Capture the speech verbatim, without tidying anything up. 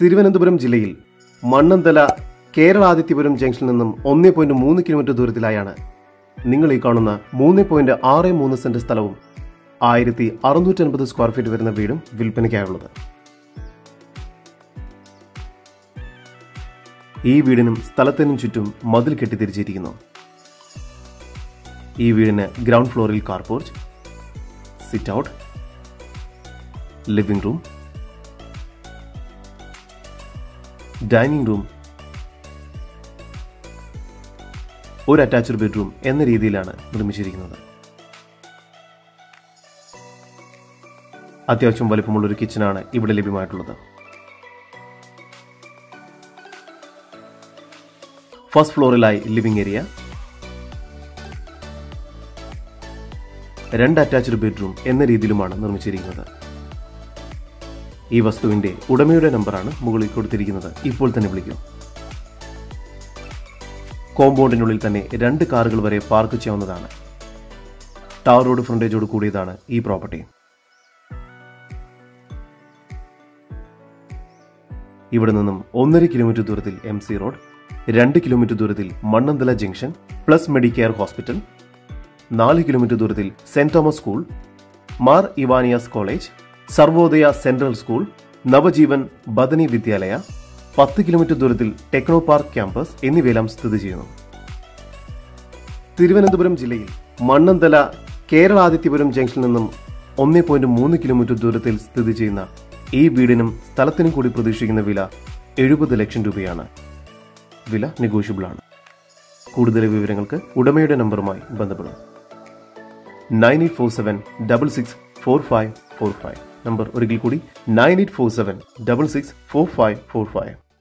Thiruvananthapuram Jillayil, Mannanthala, Kerala Thiruvananthapuram Junction നിന്നും one point three kilometre ദൂരത്തിലാണ്. നിങ്ങൾ ഈ കാണുന്ന three point six three cent സ്ഥലവും sixteen fifty സ്ക്വയർ ഫീറ്റ് വരുന്ന വീടും വിൽപ്പനയ്ക്കായുള്ളത്. ഈ വീടിനും സ്ഥലത്തിനും ചുറ്റും മതിൽ കെട്ടി തിരിച്ചിരിക്കുന്നു. ഈ വീടിന് ഗ്രൗണ്ട് ഫ്ലോറിൽ car porch, sit out, living room, dining room, or attached bedroom എന്ന രീതിയിലാണ് നിർമ്മിച്ചിരിക്കുന്നത്. അത്യാവശ്യം വലിപ്പമുള്ള ഒരു കിച്ചൺ ആണ് ഇവിടെ ലഭ്യമായിട്ടുള്ളത്. ഫസ്റ്റ് ഫ്ലോറിലായി ലിവിംഗ് ഏരിയ, രണ്ട് അറ്റാച്ച്ഡ് ബെഡ്റൂം എന്ന രീതിയിലുമാണ് നിർമ്മിച്ചിരിക്കുന്നത്. ഈ വസ്തുവിന്റെ ഉടമയുടെ നമ്പറാണ് മുകളിൽ കൊടുത്തിരിക്കുന്നത്. ഇപ്പോൾ തന്നെ വിളിക്കൂ. കോമ്പൗണ്ടിനുള്ളിൽ തന്നെ രണ്ട് കാറുകൾ വരെ പാർക്ക് ചെയ്യാവുന്നതാണ്. ടാർ റോഡ് ഫ്രണ്ടേജോട് കൂടിയതാണ് ഈ പ്രോപ്പർട്ടി. ഇവിടെ നിന്നും ഒന്നര കിലോമീറ്റർ ദൂരത്തിൽ എം സി റോഡ്, രണ്ട് കിലോമീറ്റർ ദൂരത്തിൽ Mannanthala junction plus Medicare hospital, നാല് കിലോമീറ്റർ ദൂരത്തിൽ Saint Thomas school, Mar Ivanios college, Sarvodaya central school, Navajeevan Bethany Vidyalaya, പത്ത് കിലോമീറ്റർ ദൂരത്തിൽ ടെക്നോ പാർക്ക് ക്യാമ്പസ് എന്നിവയെല്ലാം സ്ഥിതി ചെയ്യുന്നു. തിരുവനന്തപുരം ജില്ലയിൽ മണ്ണന്തല കേരളാതിഥ്യപുരം ജംഗ്ഷനിൽ നിന്നും ഒന്ന് പോയിന്റ് മൂന്ന് കിലോമീറ്റർ ദൂരത്തിൽ സ്ഥിതി ചെയ്യുന്ന ഈ വീടിനും സ്ഥലത്തിനും കൂടി പ്രതീക്ഷിക്കുന്ന വില എഴുപത് ലക്ഷം രൂപയാണ്. വില നെഗോഷ്യബിൾ ആണ്. കൂടുതൽ വിവരങ്ങൾക്ക് ഉടമയുടെ നമ്പറുമായി ബന്ധപ്പെടും. Nine eight four seven double six four five four five. Number origil kudi nine eight four seven six six four five four five.